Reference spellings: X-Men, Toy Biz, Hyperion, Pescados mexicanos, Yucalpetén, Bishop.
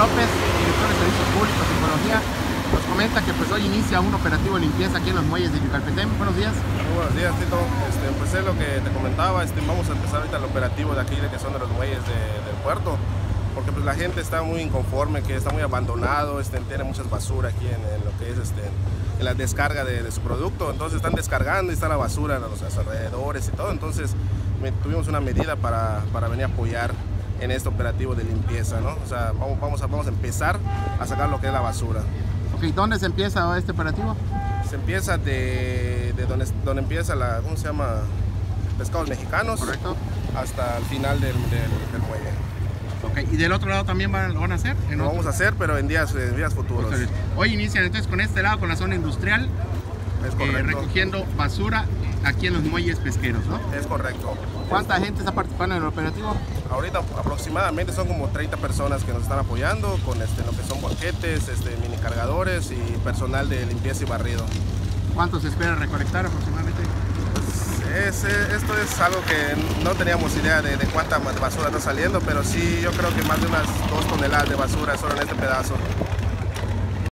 López, director de Servicios Públicos y Ecología, nos comenta que pues hoy inicia un operativo de limpieza aquí en los muelles de Yucalpetén. Buenos días. Muy buenos días, Tito. Empecé lo que te comentaba, vamos a empezar ahorita el operativo de aquí, que son de los muelles del puerto, porque pues la gente está muy inconforme, que está muy abandonado, tiene muchas basura aquí en lo que es en la descarga de su producto. Entonces están descargando y está la basura en los alrededores y todo. Entonces tuvimos una medida para venir a apoyar en este operativo de limpieza, ¿no? O sea, vamos a empezar a sacar lo que es la basura. Ok, ¿dónde se empieza este operativo? Se empieza de donde empieza la, ¿cómo se llama? Pescados Mexicanos. Correcto. Hasta el final del muelle. Okay. ¿Y del otro lado también lo van a hacer? Lo vamos a hacer, pero en días futuros. Entonces, hoy inician entonces con este lado, con la zona industrial, es correcto, recogiendo basura aquí en los muelles pesqueros, ¿no? Es correcto. ¿Cuánta gente está participando en el operativo? Ahorita aproximadamente son como 30 personas que nos están apoyando con lo que son boquetes, mini cargadores y personal de limpieza y barrido. ¿Cuánto se espera recolectar aproximadamente? Esto es algo que no teníamos idea de cuánta basura está saliendo, pero sí, yo creo que más de unas 2 toneladas de basura solo en este pedazo.